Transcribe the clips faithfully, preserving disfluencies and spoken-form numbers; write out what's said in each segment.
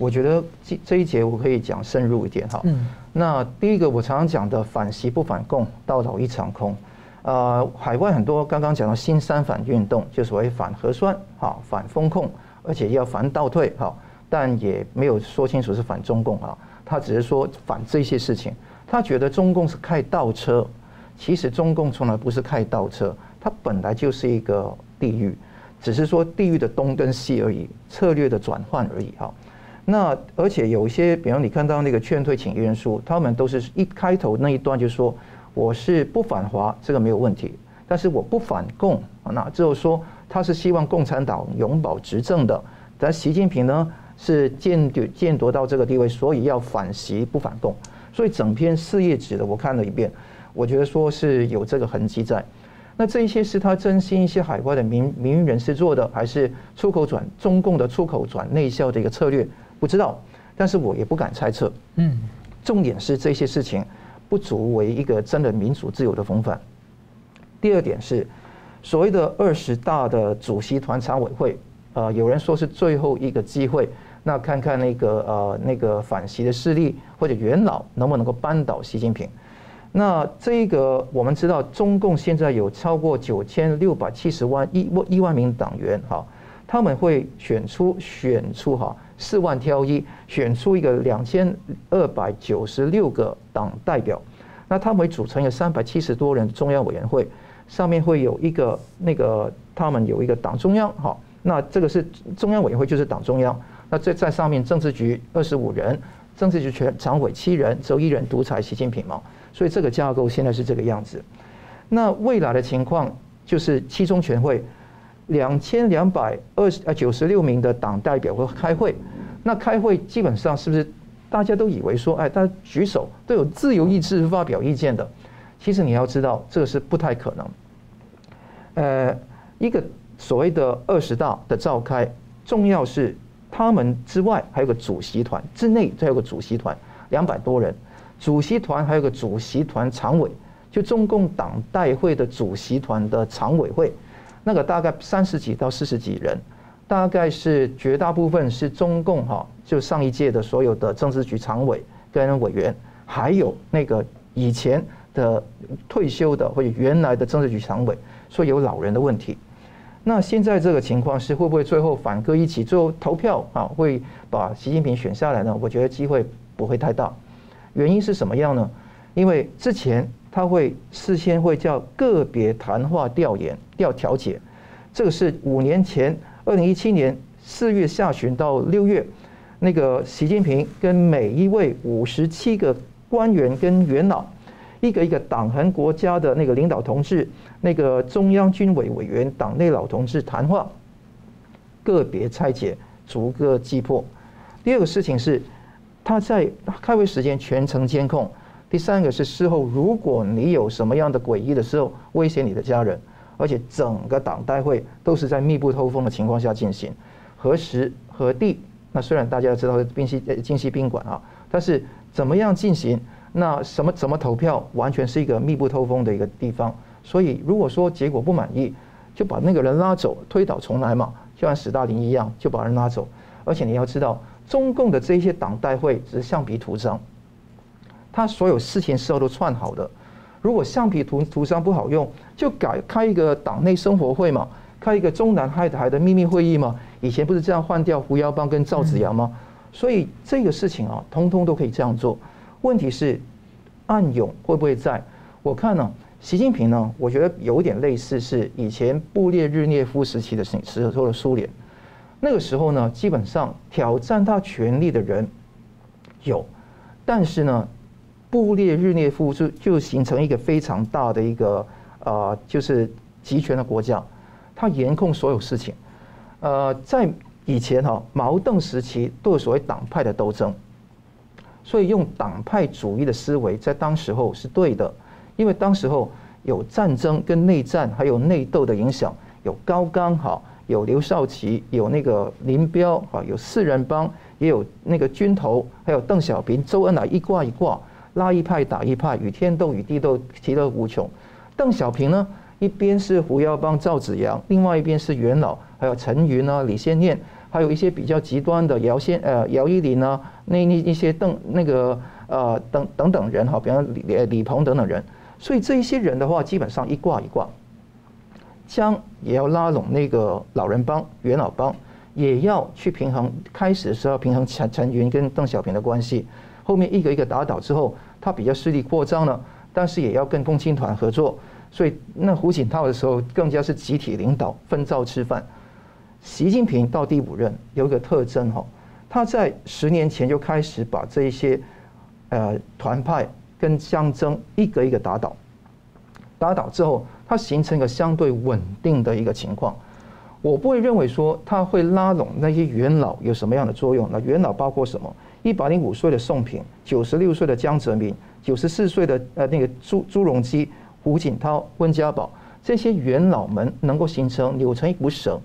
我觉得这这一节我可以讲深入一点哈。嗯。那第一个我常常讲的反习不反共，到老一场空。呃，海外很多刚刚讲到新三反运动，就所谓反核酸、哈反封控，而且要反倒退哈，但也没有说清楚是反中共啊，他只是说反这些事情。他觉得中共是开倒车，其实中共从来不是开倒车，它本来就是一个地狱，只是说地狱的东跟西而已，策略的转换而已哈。 那而且有一些，比方你看到那个劝退请愿书，他们都是一开头那一段就说我是不反华，这个没有问题，但是我不反共。那之后说他是希望共产党永保执政的，但习近平呢是见夺见夺到这个地位，所以要反习不反共。所以整篇四页纸的我看了一遍，我觉得说是有这个痕迹在。那这一些是他征询一些海外的民民运人士做的，还是出口转中共的出口转内销的一个策略？ 不知道，但是我也不敢猜测。嗯，重点是这些事情不足为一个真的民主自由的风范。第二点是，所谓的二十大的主席团常委会，呃，有人说是最后一个机会，那看看那个呃那个反习的势力或者元老能不能够扳倒习近平。那这个我们知道，中共现在有超过九千六百七十万一一万名党员哈，他们会选出选出哈。 四万挑一，选出一个两千二百九十六个党代表，那他们组成有三百七十多人的中央委员会，上面会有一个那个他们有一个党中央，好，那这个是中央委员会就是党中央，那这在上面政治局二十五人，政治局全常委七人，只有一人独裁习近平嘛，所以这个架构现在是这个样子。那未来的情况就是七中全会。 两千两百二十呃九十六名的党代表会开会，那开会基本上是不是大家都以为说，哎，大家举手都有自由意志发表意见的？其实你要知道，这个是不太可能。呃，一个所谓的二十大的召开，重要是他们之外还有个主席团，之内还有个主席团，两百多人，主席团还有个主席团常委，就中共党代会的主席团的常委会。 那个大概三十几到四十几人，大概是绝大部分是中共哈，就上一届的所有的政治局常委跟委员，还有那个以前的退休的或者原来的政治局常委，说有老人的问题。那现在这个情况是会不会最后反戈一起最后投票啊，会把习近平选下来呢？我觉得机会不会太大。原因是什么样呢？因为之前。 他会事先会叫个别谈话调研调调解，这个是五年前，二零一七年四月下旬到六月，那个习近平跟每一位五十七个官员跟元老，一个一个党和国家的那个领导同志，那个中央军委委员、党内老同志谈话，个别拆解，逐个击破。第二个事情是，他在开会时间全程监控。 第三个是事后，如果你有什么样的诡异的时候，威胁你的家人，而且整个党代会都是在密不透风的情况下进行，何时何地？那虽然大家知道宾夕京西宾馆啊，但是怎么样进行？那什么怎么投票，完全是一个密不透风的一个地方。所以如果说结果不满意，就把那个人拉走，推倒重来嘛，就像斯大林一样，就把人拉走。而且你要知道，中共的这些党代会只是橡皮图章。 他所有事情事后都串好的，如果橡皮图图章不好用，就改开一个党内生活会嘛，开一个中南海的秘密会议嘛。以前不是这样换掉胡耀邦跟赵紫阳吗？所以这个事情啊，通通都可以这样做。问题是暗涌会不会在？我看呢、啊，习近平呢，我觉得有点类似是以前布列日涅夫时期的时候的苏联，那个时候呢，基本上挑战他权力的人有，但是呢。 布列日涅夫就就形成一个非常大的一个呃，就是集权的国家，他严控所有事情。呃，在以前哈、哦、毛邓时期都有所谓党派的斗争，所以用党派主义的思维在当时候是对的，因为当时候有战争跟内战还有内斗的影响，有高岗哈，有刘少奇，有那个林彪哈，有四人帮，也有那个军头，还有邓小平、周恩来一挂一挂。 拉一派打一派，与天斗与地斗，其乐无穷。邓小平呢，一边是胡耀邦、赵紫阳，另外一边是元老，还有陈云啊、李先念，还有一些比较极端的姚先呃姚依林啊，那那一些邓那个呃等等等人哈，比方李李鹏等等人，所以这一些人的话，基本上一挂一挂，将也要拉拢那个老人帮、元老帮，也要去平衡。开始的时候平衡陈陈云跟邓小平的关系，后面一个一个打倒之后，他比较势力扩张了，但是也要跟共青团合作。 所以，那胡锦涛的时候更加是集体领导，分灶吃饭。习近平到第五任有一个特征哈，他在十年前就开始把这一些呃团派跟相争一个一个打倒，打倒之后，他形成一个相对稳定的一个情况。我不会认为说他会拉拢那些元老有什么样的作用。那元老包括什么？一百零五岁的宋平，九十六岁的江泽民，九十四岁的呃那个朱朱镕基。 胡锦涛、温家宝这些元老们能够形成扭成一股绳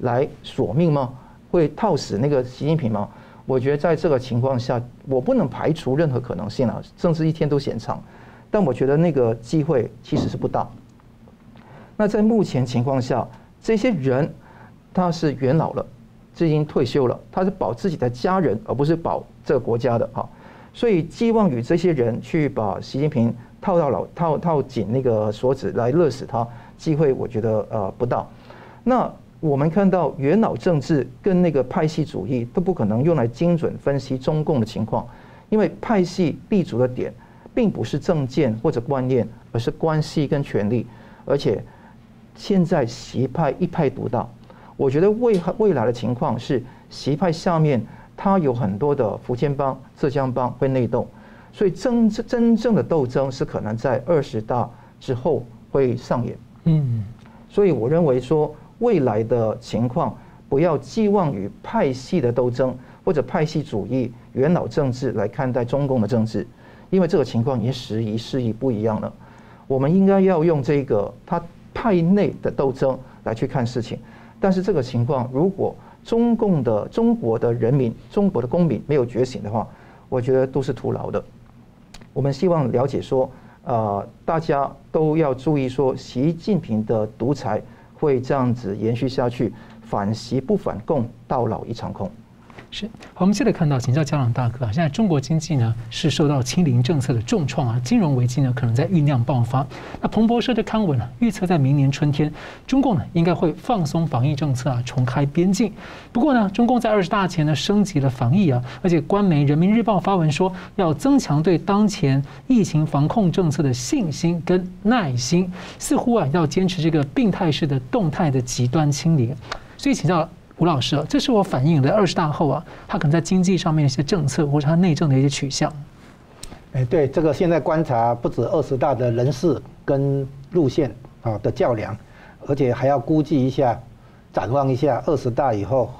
来索命吗？会套死那个习近平吗？我觉得在这个情况下，我不能排除任何可能性啊，甚至一天都嫌长。但我觉得那个机会其实是不大。那在目前情况下，这些人他是元老了，已经退休了，他是保自己的家人，而不是保这个国家的啊。所以寄望与这些人去把习近平。 套到老套套紧那个锁子来勒死他，机会我觉得呃不大。那我们看到元老政治跟那个派系主义都不可能用来精准分析中共的情况，因为派系立足的点并不是政见或者观念，而是关系跟权力。而且现在习派一派独大，我觉得未未来的情况是习派下面它有很多的福建帮、浙江帮会内斗。 所以真真正的斗争是可能在二十大之后会上演。嗯，所以我认为说未来的情况不要寄望于派系的斗争或者派系主义、元老政治来看待中共的政治，因为这个情况也时移世易不一样了。我们应该要用这个他派内的斗争来去看事情，但是这个情况如果中共的中国的人民、中国的公民没有觉醒的话，我觉得都是徒劳的。 我们希望了解说，呃，大家都要注意说，习近平的独裁会这样子延续下去，反习不反共，到老一场空。是，好，我们接着看到，请教家长大哥啊，现在中国经济呢是受到清零政策的重创啊，金融危机呢可能在酝酿爆发。那彭博社的刊文啊，预测在明年春天，中共呢应该会放松防疫政策啊，重开边境。不过呢，中共在二十大前呢升级了防疫啊，而且官媒《人民日报》发文说，要增强对当前疫情防控政策的信心跟耐心，似乎啊要坚持这个病态式的动态的极端清零。所以，请教。 吴老师，这是我反映的二十大后啊，他可能在经济上面的一些政策，或者他内政的一些取向。哎，对，这个现在观察不止二十大的人事跟路线啊的较量，而且还要估计一下、展望一下二十大以后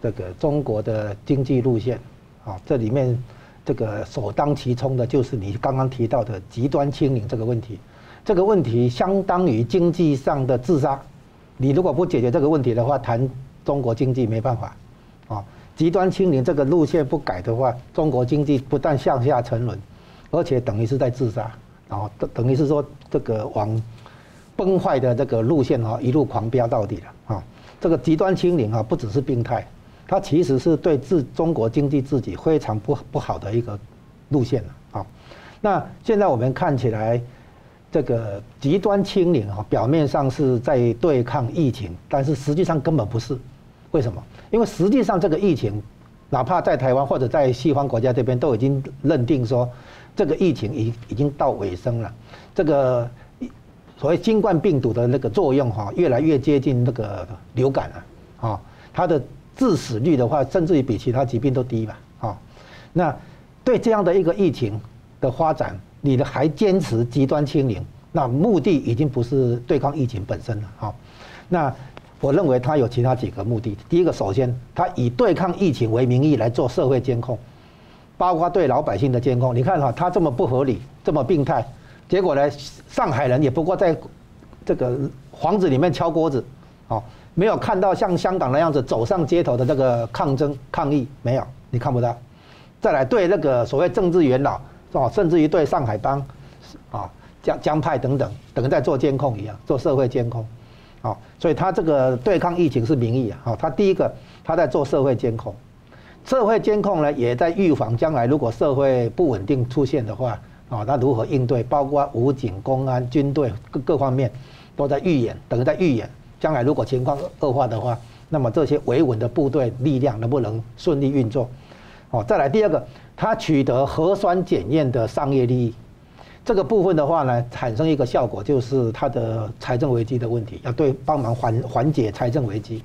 这个中国的经济路线啊。这里面这个首当其冲的就是你刚刚提到的极端清零这个问题，这个问题相当于经济上的自杀。你如果不解决这个问题的话，谈 中国经济没办法，啊，极端清零这个路线不改的话，中国经济不但向下沉沦，而且等于是在自杀，然后等于是说这个往崩坏的这个路线啊一路狂飙到底了啊！这个极端清零啊不只是病态，它其实是对自中国经济自己非常不不好的一个路线了啊！那现在我们看起来，这个极端清零啊表面上是在对抗疫情，但是实际上根本不是。 为什么？因为实际上这个疫情，哪怕在台湾或者在西方国家这边，都已经认定说，这个疫情已已经到尾声了。这个所谓新冠病毒的那个作用哈、哦，越来越接近那个流感了啊、哦。它的致死率的话，甚至于比其他疾病都低吧啊、哦。那对这样的一个疫情的发展，你的还坚持极端清零，那目的已经不是对抗疫情本身了啊、哦。那 我认为他有其他几个目的。第一个，首先，他以对抗疫情为名义来做社会监控，包括对老百姓的监控。你看哈、啊，他这么不合理，这么病态，结果呢，上海人也不过在这个房子里面敲锅子，哦，没有看到像香港那样子走上街头的这个抗争抗议，没有，你看不到。再来对那个所谓政治元老，哦，甚至于对上海帮，啊、哦，江江派等等，等于在做监控一样，做社会监控。 啊，所以他这个对抗疫情是名义啊。好，他第一个，他在做社会监控。社会监控呢，也在预防将来如果社会不稳定出现的话，啊，那如何应对？包括武警、公安、军队各各方面都在预演，等于在预演将来如果情况恶化的话，那么这些维稳的部队力量能不能顺利运作？哦，再来第二个，他取得核酸检验的商业利益。 这个部分的话呢，产生一个效果，就是它的财政危机的问题，要对帮忙缓缓解财政危机。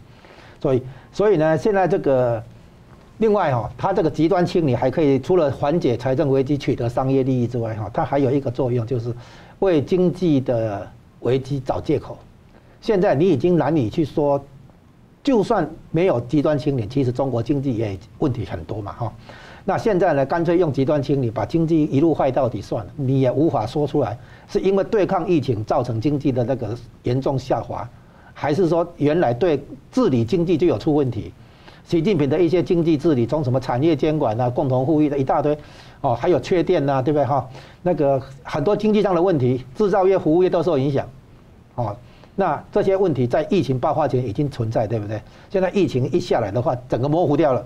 所以，所以呢，现在这个另外哈、哦，它这个极端清理还可以除了缓解财政危机、取得商业利益之外哈、哦，它还有一个作用，就是为经济的危机找借口。现在你已经难以去说，就算没有极端清理，其实中国经济也问题很多嘛哈、哦。 那现在呢，干脆用极端清理，把经济一路坏到底算了，你也无法说出来，是因为对抗疫情造成经济的那个严重下滑，还是说原来对治理经济就有出问题？习近平的一些经济治理，从什么产业监管啊、共同富裕的一大堆，哦，还有缺电啊，对不对哈？那个很多经济上的问题，制造业、服务业都受影响，哦，那这些问题在疫情爆发前已经存在，对不对？现在疫情一下来的话，整个模糊掉了。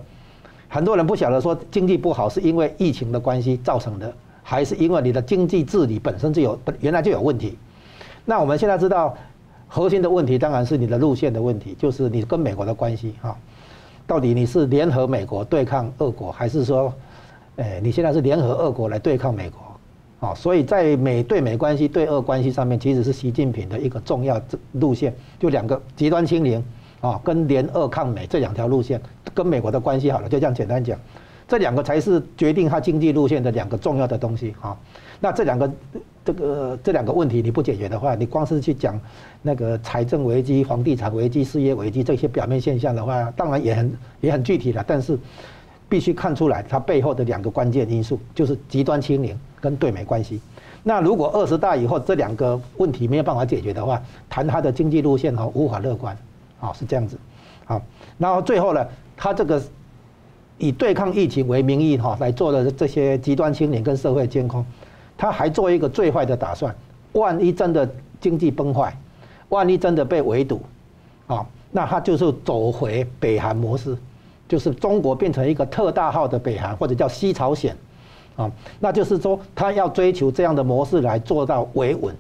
很多人不晓得说经济不好是因为疫情的关系造成的，还是因为你的经济治理本身就有原来就有问题。那我们现在知道，核心的问题当然是你的路线的问题，就是你跟美国的关系哈。到底你是联合美国对抗俄国，还是说，哎，你现在是联合俄国来对抗美国？啊，所以在美对美关系、对俄关系上面，其实是习近平的一个重要路线，就两个极端清零。 啊，跟联俄抗美这两条路线，跟美国的关系好了，就这样简单讲，这两个才是决定它经济路线的两个重要的东西啊。那这两个这个这两个问题你不解决的话，你光是去讲那个财政危机、房地产危机、失业危机这些表面现象的话，当然也很也很具体了，但是必须看出来它背后的两个关键因素，就是极端清零跟对美关系。那如果二十大以后这两个问题没有办法解决的话，谈它的经济路线哦，无法乐观。 啊，是这样子，好，然后最后呢，他这个以对抗疫情为名义哈来做的这些极端清零跟社会监控，他还做一个最坏的打算，万一真的经济崩坏，万一真的被围堵，啊，那他就是走回北韩模式，就是中国变成一个特大号的北韩，或者叫西朝鲜，啊，那就是说他要追求这样的模式来做到维稳。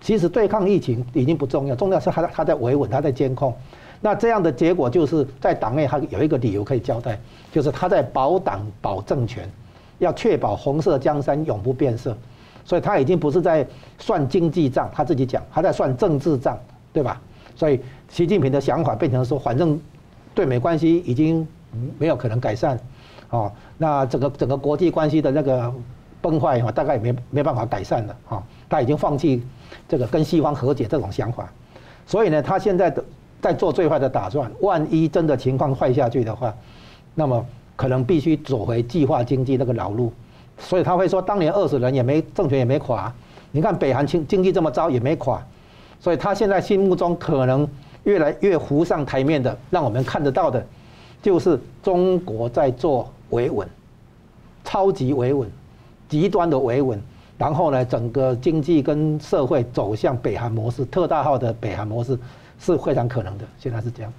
其实对抗疫情已经不重要，重要是他他在维稳，他在监控。那这样的结果就是在党内他有一个理由可以交代，就是他在保党保政权，要确保红色江山永不变色。所以他已经不是在算经济账，他自己讲，他在算政治账，对吧？所以习近平的想法变成说，反正对美关系已经没有可能改善，哦，那整个整个国际关系的那个崩坏哈，大概也没没办法改善了哈，他已经放弃。 这个跟西方和解这种想法，所以呢，他现在的在做最坏的打算。万一真的情况坏下去的话，那么可能必须走回计划经济那个老路。所以他会说，当年二十人也没政权也没垮，你看北韩经经济这么糟也没垮，所以他现在心目中可能越来越浮上台面的，让我们看得到的，就是中国在做维稳，超级维稳，极端的维稳。 然后呢，整个经济跟社会走向北韩模式，特大号的北韩模式是非常可能的。现在是这样。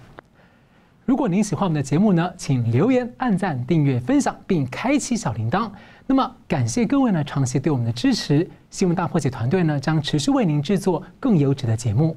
如果您喜欢我们的节目呢，请留言、按赞、订阅、分享，并开启小铃铛。那么，感谢各位呢长期对我们的支持。新闻大破解团队呢，将持续为您制作更优质的节目。